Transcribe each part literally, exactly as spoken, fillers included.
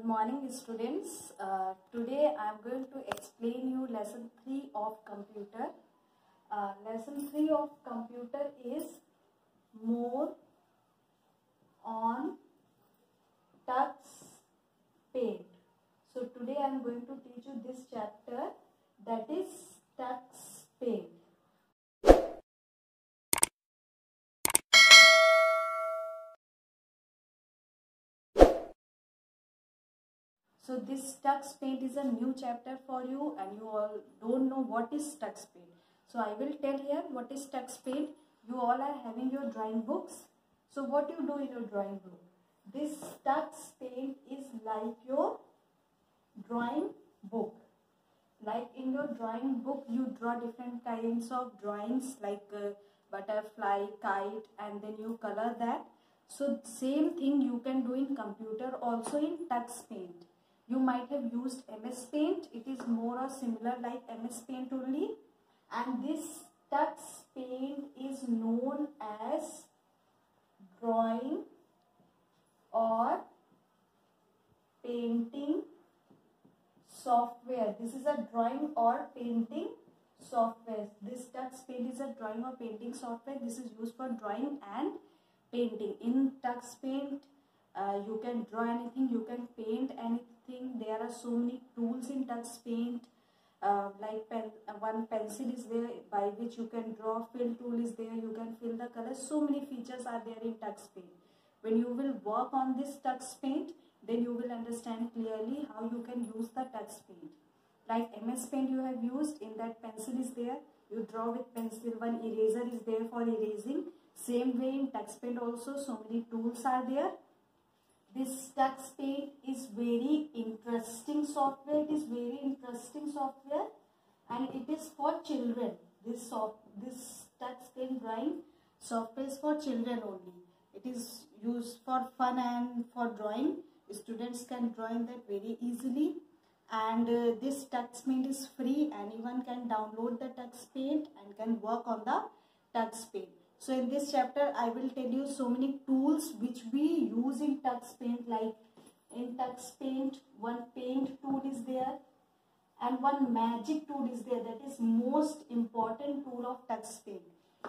Good morning students. Uh, today I am going to explain you lesson three of computer. Uh, lesson three of computer is more on Tux Paint. So today I am going to teach you this chapter, that is Tux Paint. So this Tux Paint is a new chapter for you, and you all don't know what is Tux Paint. So I will tell here what is Tux Paint. You all are having your drawing books. So what you do in your drawing book? This Tux Paint is like your drawing book. Like in your drawing book you draw different kinds of drawings like uh, butterfly, kite, and then you color that. So same thing you can do in computer also in Tux Paint. You might have used M S Paint. It is more or similar like M S Paint only. And this Tux Paint is known as drawing or painting software. This is a drawing or painting software. This Tux Paint is a drawing or painting software. This is used for drawing and painting. In Tux Paint, uh, you can draw anything, you can paint anything. There are so many tools in Tux Paint, uh, like pen, uh, one pencil is there by which you can draw, fill tool is there, you can fill the color. So many features are there in Tux Paint. When you will work on this Tux Paint, then you will understand clearly how you can use the Tux Paint. Like M S Paint you have used, in that pencil is there, you draw with pencil, one eraser is there for erasing. Same way in Tux Paint also, so many tools are there. This Tux Paint is very interesting software. It is very interesting software, and it is for children. This soft, this Tux Paint drawing software is for children only. It is used for fun and for drawing. Students can draw in that very easily. And uh, this Tux Paint is free. Anyone can download the Tux Paint and can work on the Tux Paint. So in this chapter, I will tell you so many tools which we use in Tux Paint. Like in Tux Paint, one paint tool is there and one magic tool is there. That is most important tool of Tux Paint.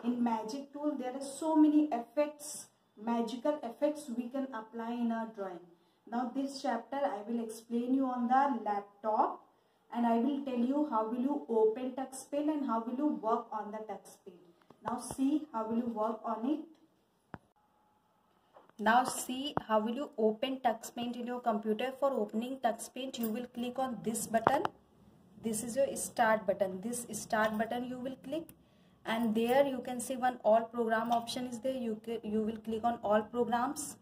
In magic tool, there are so many effects, magical effects we can apply in our drawing. Now this chapter, I will explain you on the laptop, and I will tell you how will you open Tux Paint and how will you work on the Tux Paint. Now see how will you work on it. Now see how will you open Tux Paint in your computer. For opening Tux Paint, you will click on this button. This is your start button. This start button you will click, and there you can see one all program option is there. You, you will click on all programs.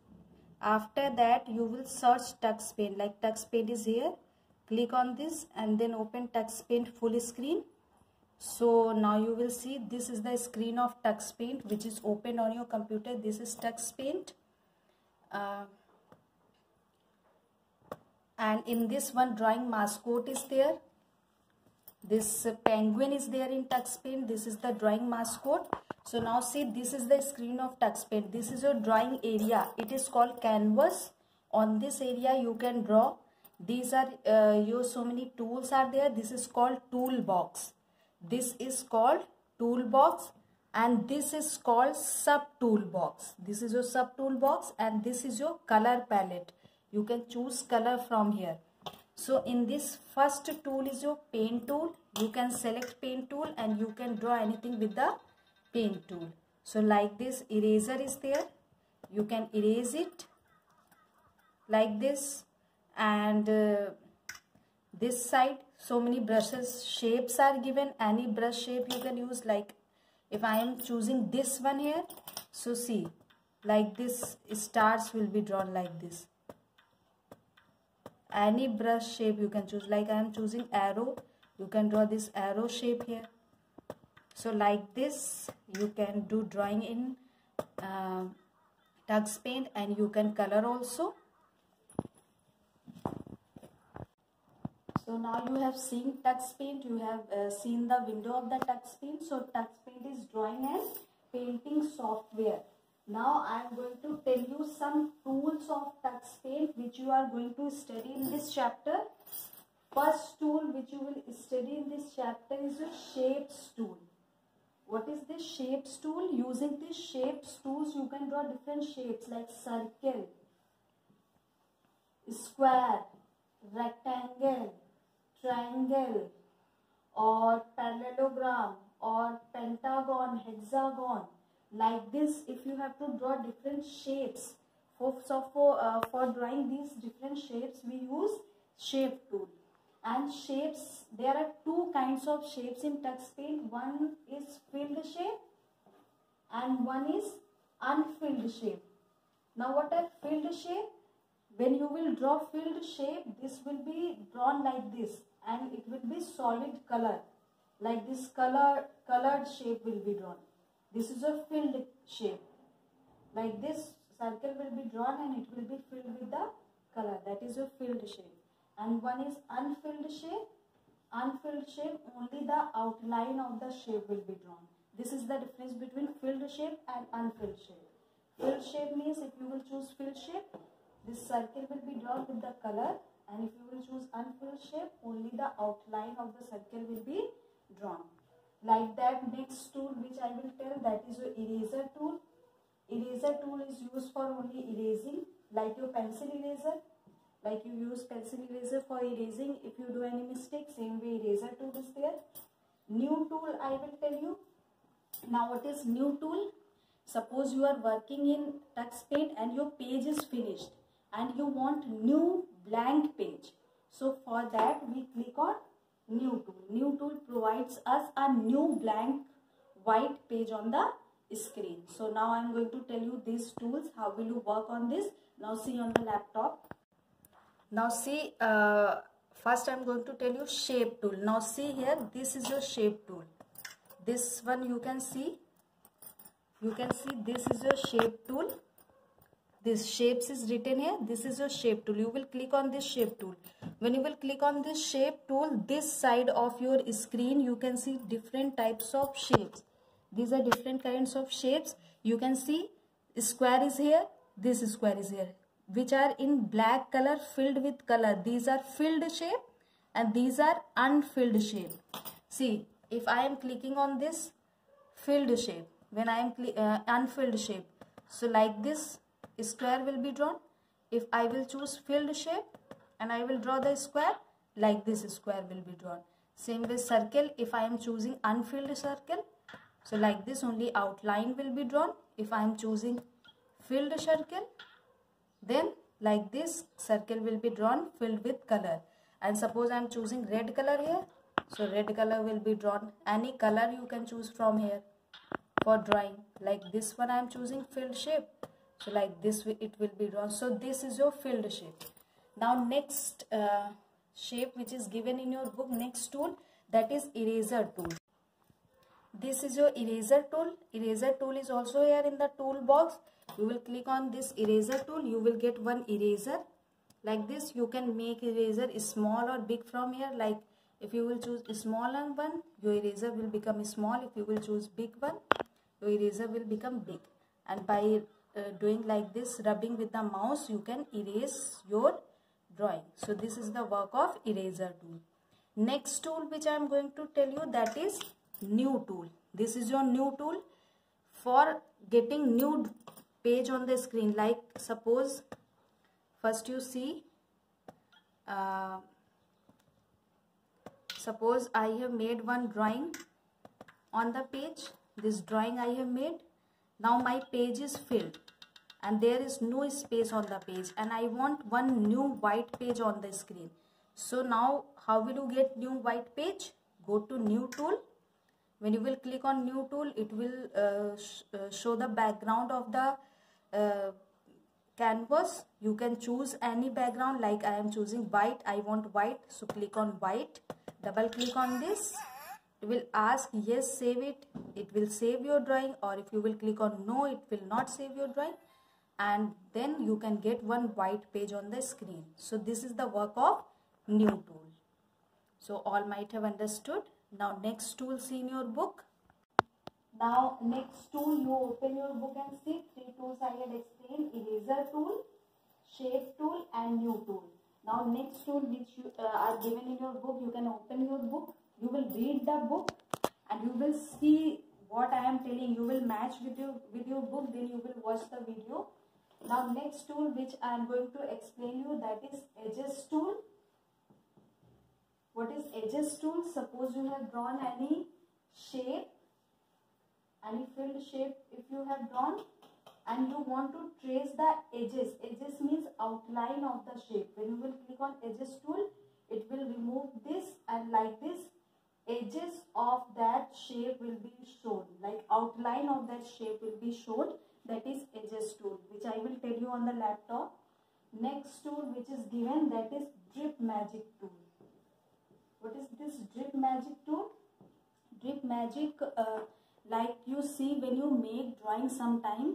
After that you will search Tux Paint. Like Tux Paint is here. Click on this and then open Tux Paint full screen. So now you will see this is the screen of Tux Paint which is open on your computer. This is Tux Paint, uh, and in this one drawing mascot is there. This uh, penguin is there in Tux Paint. This is the drawing mascot. So now see, this is the screen of Tux Paint. This is your drawing area. It is called canvas. On this area you can draw. These are uh, your so many tools are there. This is called toolbox. This is called toolbox, and this is called sub toolbox. This is your sub toolbox, and this is your color palette. You can choose color from here. So in this first tool is your paint tool. You can select paint tool and you can draw anything with the paint tool. So like this eraser is there. You can erase it like this, and uh, this side so many brushes shapes are given. Any brush shape you can use. Like if I am choosing this one here, so see, like this stars will be drawn like this. Any brush shape you can choose. Like I am choosing arrow, you can draw this arrow shape here. So like this you can do drawing in uh, Tux Paint, and you can color also. So now you have seen Tux Paint, you have uh, seen the window of the Tux Paint. So Tux Paint is drawing and painting software. Now I am going to tell you some tools of Tux Paint which you are going to study in this chapter. First tool which you will study in this chapter is the shapes tool. What is this shapes tool? Using this shapes tools you can draw different shapes like circle, square, rectangle, triangle or parallelogram or pentagon, hexagon. Like this, if you have to draw different shapes, for so for uh, for drawing these different shapes, we use shape tool. And shapes, there are two kinds of shapes in Tux Paint. One is filled shape, and one is unfilled shape. Now, what are filled shape? When you will draw filled shape, this will be drawn like this, and it will be solid color. Like this color colored shape will be drawn. This is a filled shape. Like this, circle will be drawn and it will be filled with the color. That is a filled shape. And one is unfilled shape. Unfilled shape, only the outline of the shape will be drawn. This is the difference between filled shape and unfilled shape. Filled shape means if you will choose filled shape, this circle will be drawn with the color. And if you will choose unfilled shape, only the outline of the circle will be drawn. Like that, next tool which I will tell, that is your eraser tool. Eraser tool is used for only erasing, like your pencil eraser. Like you use pencil eraser for erasing. If you do any mistake, same way eraser tool is there. New tool I will tell you. Now what is new tool? Suppose you are working in Tux Paint and your page is finished and you want new blank page. So for that we click on New tool. New tool provides us a new blank white page on the screen. So now I am going to tell you these tools. How will you work on this? Now see on the laptop. Now see, uh, first I am going to tell you shape tool. Now see here, this is your shape tool. This one you can see. You can see this is your shape tool. This shapes is written here. This is your shape tool. You will click on this shape tool. When you will click on this shape tool, this side of your screen, you can see different types of shapes. These are different kinds of shapes. You can see square is here. This square is here. Which are in black color filled with color. These are filled shape and these are unfilled shape. See, if I am clicking on this filled shape, when I am uh, unfilled shape. So like this. Square will be drawn. If I will choose filled shape and I will draw the square, like this square will be drawn. Same with circle, if I am choosing unfilled circle, so like this only outline will be drawn. If I am choosing filled circle, then like this circle will be drawn filled with color. And suppose I am choosing red color here, so red color will be drawn. Any color you can choose from here for drawing. Like this one I am choosing filled shape. So like this it will be drawn. So this is your filled shape. Now next uh, shape which is given in your book, next tool, that is eraser tool. This is your eraser tool. Eraser tool is also here in the toolbox. You will click on this eraser tool. You will get one eraser. Like this you can make eraser small or big from here. Like if you will choose small one, your eraser will become small. If you will choose big one, your eraser will become big. And by Uh, doing like this, rubbing with the mouse, you can erase your drawing. So this is the work of eraser tool. Next tool which I am going to tell you, that is new tool. This is your new tool for getting new page on the screen. Like suppose first you see, uh, suppose I have made one drawing on the page. This drawing I have made. Now my page is filled and there is no space on the page and I want one new white page on the screen. So now how will you get new white page? Go to new tool. When you will click on new tool, it will uh, sh uh, show the background of the uh, canvas. You can choose any background, like I am choosing white, I want white. So click on white, double click on this. It will ask yes, save it. It will save your drawing, or if you will click on no, it will not save your drawing. And then you can get one white page on the screen. So this is the work of new tool. So all might have understood. Now next tool, see in your book. Now next tool, you open your book and see three tools I had explained: eraser tool, shape tool, and new tool. Now next tool which you uh, are given in your book, you can open your book. You will read the book and you will see what I am telling. You will match with your with your book. Then you will watch the video. Now next tool which I am going to explain you, that is edges tool. What is edges tool? Suppose you have drawn any shape, any filled shape if you have drawn, and you want to trace the edges. Edges means outline of the shape. When you will click on edges tool, it will remove this, and like this edges of that shape will be shown, like outline of that shape will be shown. That is edges tool, which I will tell you on the laptop. Next tool which is given, that is drip magic tool. What is this drip magic tool? Drip magic, uh, like you see when you make drawing sometime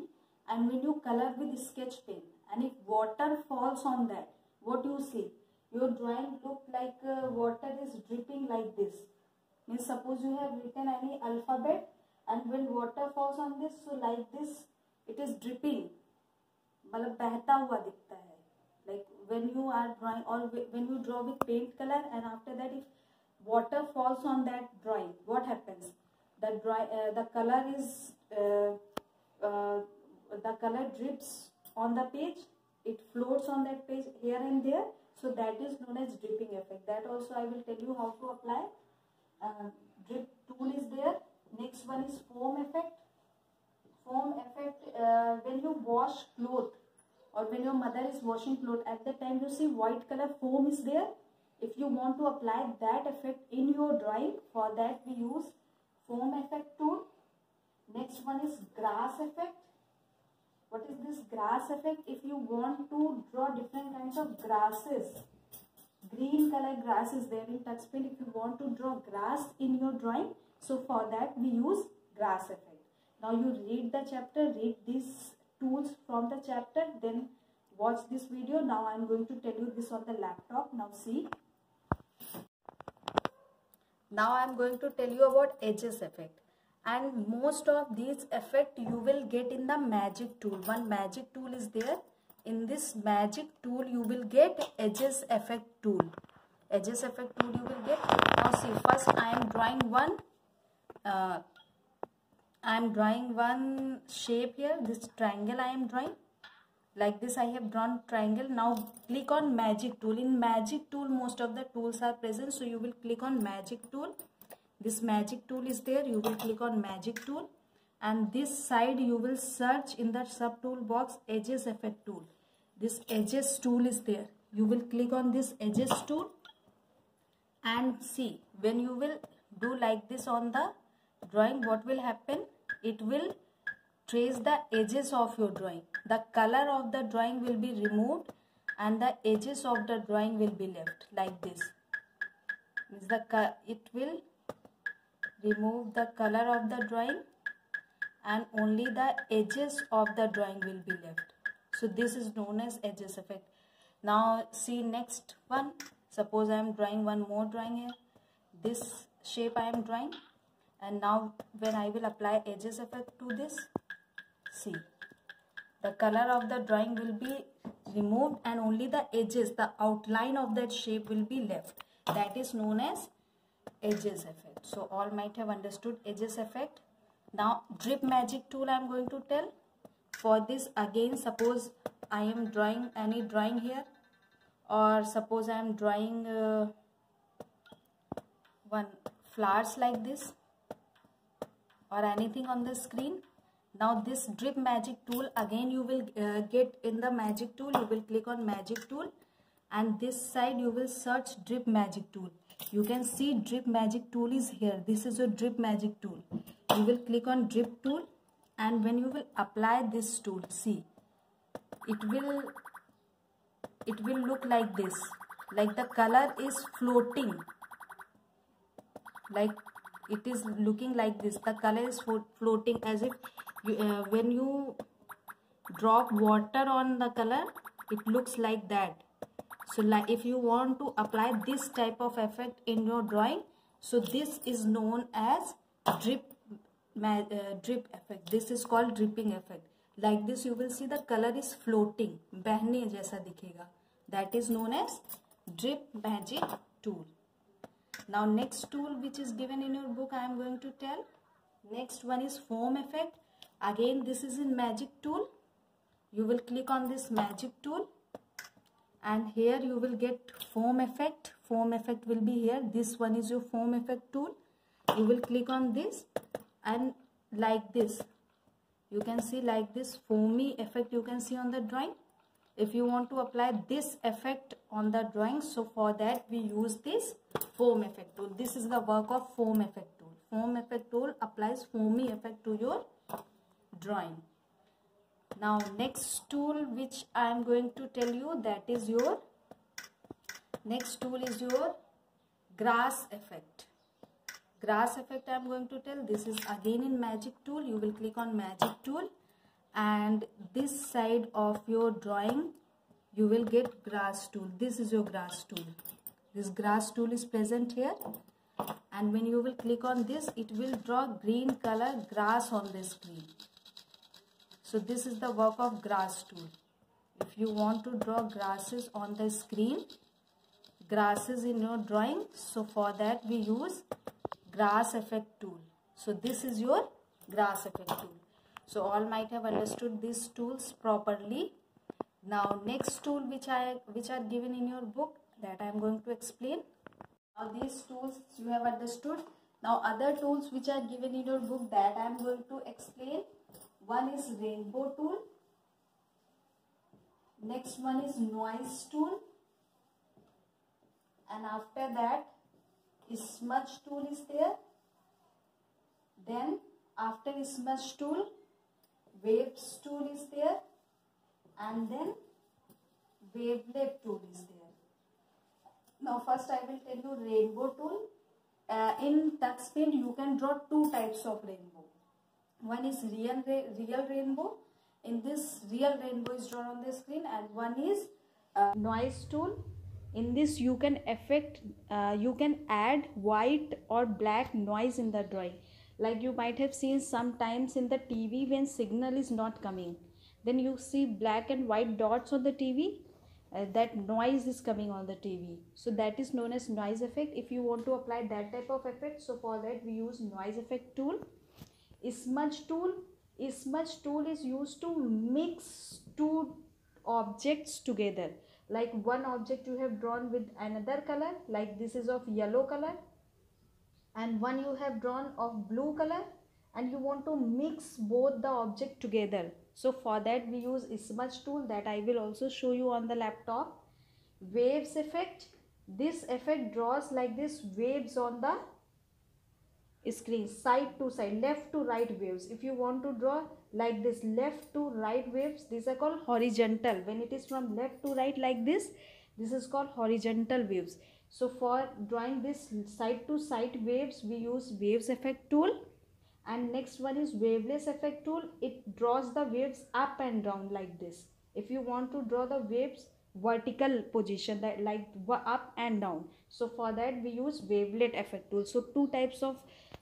and when you color with sketch pen, and if water falls on that, what you see? Your drawing look like uh, water is dripping like this. Means suppose you have written any alphabet, and when water falls on this, so like this it is dripping, मतलब बहता हुआ दिखता है. Like when you are drawing or when you draw with paint color, and after that if water falls on that drawing, what happens? The dry, uh, the color is uh, uh, the color drips on the page. It floats on that page here and there. So that is known as dripping effect. That also I will tell you how to apply. Uh, drip tool is there. Next one is foam effect. Foam effect, uh, when you wash cloth or when your mother is washing cloth, at that time you see white color foam is there. If you want to apply that effect in your drawing, for that we use foam effect tool. Next one is grass effect. What is this grass effect? If you want to draw different kinds of grasses, green color grass is there in Tux Paint. If you want to draw grass in your drawing, so for that we use grass effect. Now you read the chapter, read these tools from the chapter, then watch this video. Now I am going to tell you this on the laptop. Now see. Now I am going to tell you about edges effect, and most of these effect you will get in the magic tool. One magic tool is there. In this magic tool you will get edges effect tool. Edges effect tool you will get. Now see, first I am drawing one. Uh, I am drawing one shape here. This triangle I am drawing. Like this I have drawn triangle. Now click on magic tool. In magic tool most of the tools are present, so you will click on magic tool. This magic tool is there. You will click on magic tool, and this side you will search in the sub tool box edges effect tool. This edges tool is there. You will click on this edges tool, and see, when you will do like this on the drawing, what will happen? It will trace the edges of your drawing. The color of the drawing will be removed and the edges of the drawing will be left like this. The, it will remove the color of the drawing and only the edges of the drawing will be left. So this is known as edges effect. Now see next one. Suppose I am drawing one more drawing here. This shape I am drawing, and now when I will apply edges effect to this, see, the color of the drawing will be removed and only the edges, the outline of that shape will be left. That is known as edges effect. So all might have understood edges effect. Now drip magic tool I am going to tell. For this again, suppose I am drawing any drawing here, or suppose I am drawing uh, one flowers like this or anything on the screen. Now this drip magic tool again you will uh, get in the magic tool. You will click on magic tool, and this side you will search drip magic tool. You can see drip magic tool is here. This is your drip magic tool. You will click on drip tool, and when you will apply this tool, see, it will it will look like this, like the color is floating, like it is looking like this. The color is floating as if you, uh, when you drop water on the color, it looks like that. So like if you want to apply this type of effect in your drawing, so this is known as drip drip effect. This is called dripping effect. Like this, you will see the color is floating, बहने जैसा दिखेगा. That is known as drip magic tool. Now next tool which is given in your book, I am going to tell. Next one is foam effect. Again, this is in magic tool. You will click on this magic tool, and here you will get foam effect. Foam effect will be here. This one is your foam effect tool. You will click on this, and like this, you can see like this foamy effect you can see on the drawing. If you want to apply this effect on the drawing, so for that we use this foam effect tool. This is the work of foam effect tool. Foam effect tool applies foamy effect to your drawing. Now next tool which I am going to tell you, that is your next tool is your grass effect. Grass effect I am going to tell. This is again in magic tool. You will click on magic tool, and this side of your drawing you will get grass tool. This is your grass tool. This grass tool is present here, and when you will click on this, it will draw green color grass on the screen. So this is the work of grass tool. If you want to draw grasses on the screen, grasses in your drawing, so for that we use grass effect tool. So this is your grass effect tool. So all might have understood these tools properly. Now next tool which I which are given in your book, that I am going to explain. Now these tools you have understood. Now other tools which are given in your book, that I am going to explain. One is rainbow tool. Next one is noise tool. And after that, smudge tool is there. Then after smudge tool, waves tool is there. And then wavelet tool is there. Now first I will tell you rainbow tool. Uh, in Tux Paint you can draw two types of rainbow. One is real real rainbow. In this, real rainbow is drawn on the screen, and one is uh, noise tool. In this, you can affect, uh, you can add white or black noise in the drawing. Like you might have seen sometimes in the T V when signal is not coming, then you see black and white dots on the T V. Uh, that noise is coming on the T V. So that is known as noise effect. If you want to apply that type of effect, so for that we use noise effect tool. Smudge tool. Smudge tool is used to mix two objects together. Like one object you have drawn with another color, like this is of yellow color, and one you have drawn of blue color, and you want to mix both the object together. So for that we use smudge tool, that I will also show you on the laptop. Waves effect. This effect draws like this waves on the screen, side to side, left to right waves. If you want to draw like this left to right waves, these are called horizontal. When it is from left to right like this, this is called horizontal waves. So for drawing this side to side waves, we use waves effect tool. And next one is waveless effect tool. It draws the waves up and down like this. If you want to draw the waves vertical position, that like up and down, so for that we use wavelet effect tool. So two types of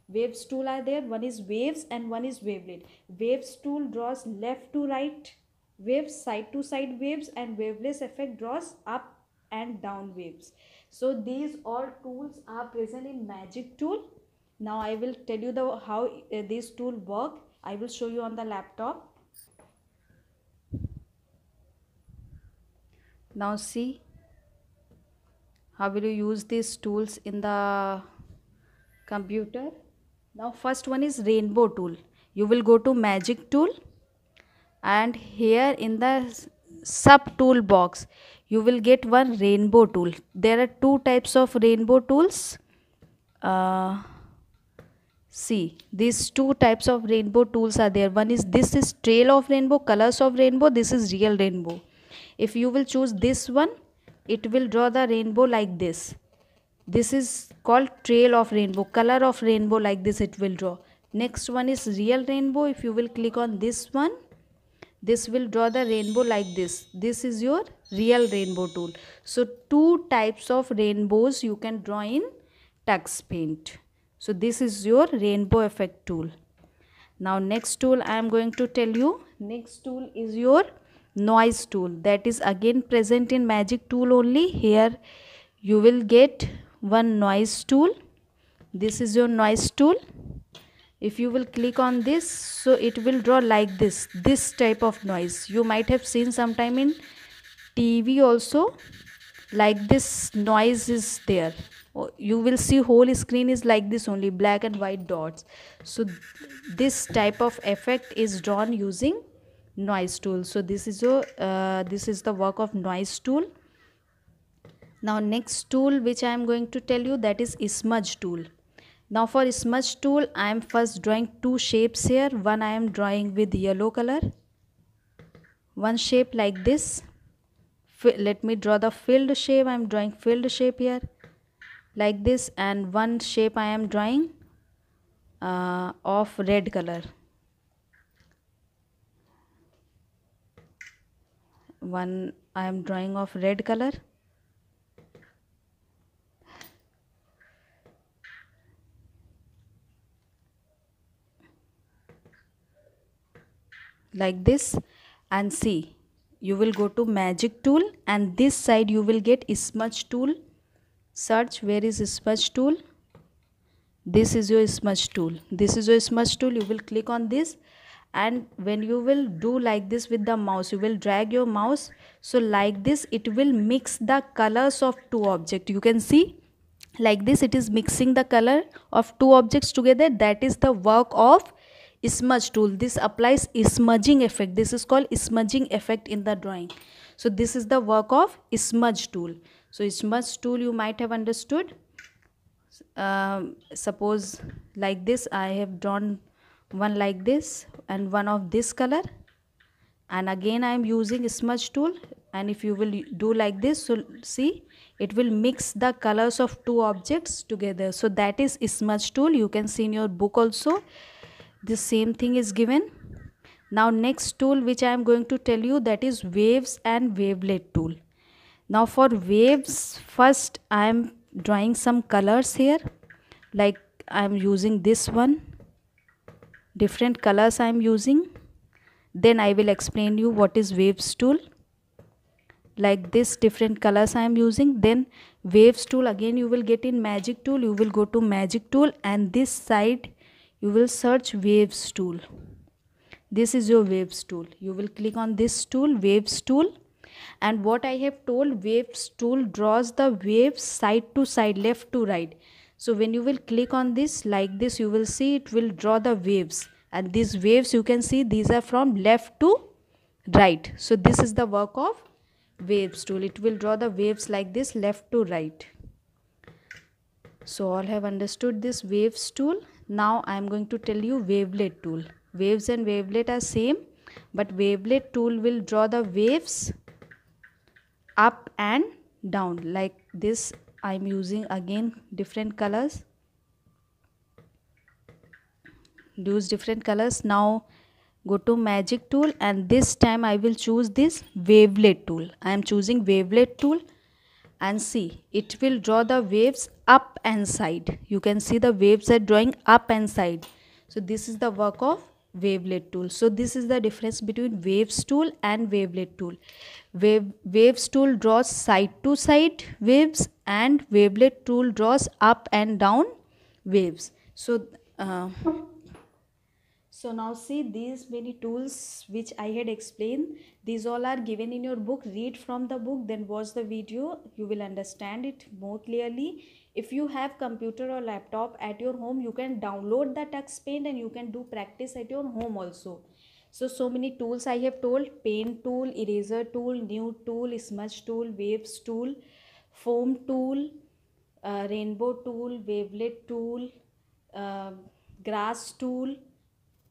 waves tool are there. One is waves and one is wavelet. Waves tool draws left to right waves, side to side waves, and waveless effect draws up and down waves. So these all tools are present in magic tool. Now I will tell you the how uh, these tool work. I will show you on the laptop. Now see how will you use these tools in the computer. Now first one is rainbow tool. You will go to magic tool, and here in the sub tool box you will get one rainbow tool. There are two types of rainbow tools. Uh, see, these two types of rainbow tools are there. One is this is trail of rainbow, colors of rainbow. This is real rainbow. If you will choose this one, it will draw the rainbow like this. This is called trail of rainbow, color of rainbow like this it will draw. Next one is real rainbow. If you will click on this one, this will draw the rainbow like this. This is your real rainbow tool. So two types of rainbows you can draw in Tux Paint. So this is your rainbow effect tool. Now next tool I am going to tell you. Next tool is your noise tool, that is again present in magic tool only. Here you will get one noise tool. This is your noise tool. If you will click on this, so it will draw like this, this type of noise. You might have seen sometime in T V also, like this noise is there. You will see whole screen is like this only, black and white dots. So this type of effect is drawn using noise tool. So this is your uh, this is the work of noise tool. Now next tool which I am going to tell you, that is smudge tool. Now for smudge tool I am first drawing two shapes here. One I am drawing with yellow color, one shape like this. Let me draw the filled shape. I am drawing filled shape here like this, and one shape I am drawing uh, of red color. One I am drawing of red color. Like this, and see, you will go to magic tool and this side you will get smudge tool. Search where is smudge tool. This is your smudge tool. This is your smudge tool. You will click on this, and when you will do like this with the mouse, you will drag your mouse. So like this it will mix the colors of two objects. You can see like this it is mixing the color of two objects together. That is the work of smudge tool. This applies smudging effect. This is called smudging effect in the drawing. So this is the work of smudge tool. So smudge tool you might have understood. Um, suppose like this I have drawn one like this and one of this color, and again I am using smudge tool. And if you will do like this, so see it will mix the colors of two objects together. So that is smudge tool. You can see in your book also the same thing is given. Now next tool which I am going to tell you, that is waves and wavelet tool. Now for waves, first I am drawing some colors here. Like I am using this one, different colors I am using. Then I will explain you what is waves tool. Like this different colors I am using. Then waves tool again you will get in magic tool. You will go to magic tool and this side you will search waves tool. This is your waves tool. You will click on this tool, waves tool. And what I have told, waves tool draws the waves side to side, left to right. So when you will click on this like this, you will see it will draw the waves, and these waves you can see these are from left to right. So this is the work of waves tool. It will draw the waves like this, left to right. So all have understood this waves tool. Now I am going to tell you wavelet tool. Waves and wavelet are same, but wavelet tool will draw the waves up and down. Like this I am using again different colors. Use different colors. Now go to magic tool and this time I will choose this wavelet tool. I am choosing wavelet tool. And see, it will draw the waves up and side. You can see the waves are drawing up and side. So this is the work of wavelet tool. So this is the difference between waves tool and wavelet tool. Wave, waves tool draws side to side waves and wavelet tool draws up and down waves. So, uh, so now see these many tools which I had explained. These all are given in your book. Read from the book, then watch the video. You will understand it more clearly. If you have computer or laptop at your home, you can download the Tux Paint and you can do practice at your home also. So, so many tools I have told. Paint tool, eraser tool, new tool, smudge tool, waves tool, foam tool, uh, rainbow tool, wavelet tool, uh, grass tool.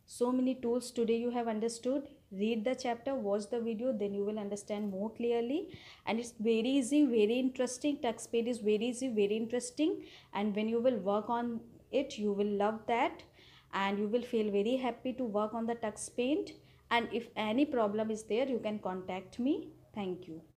So many tools today you have understood. Read the chapter, watch the video, then you will understand more clearly. And it's very easy, very interesting. Tux Paint is very easy, very interesting. And when you will work on it, you will love that. And you will feel very happy to work on the Tux Paint. And if any problem is there, you can contact me. Thank you.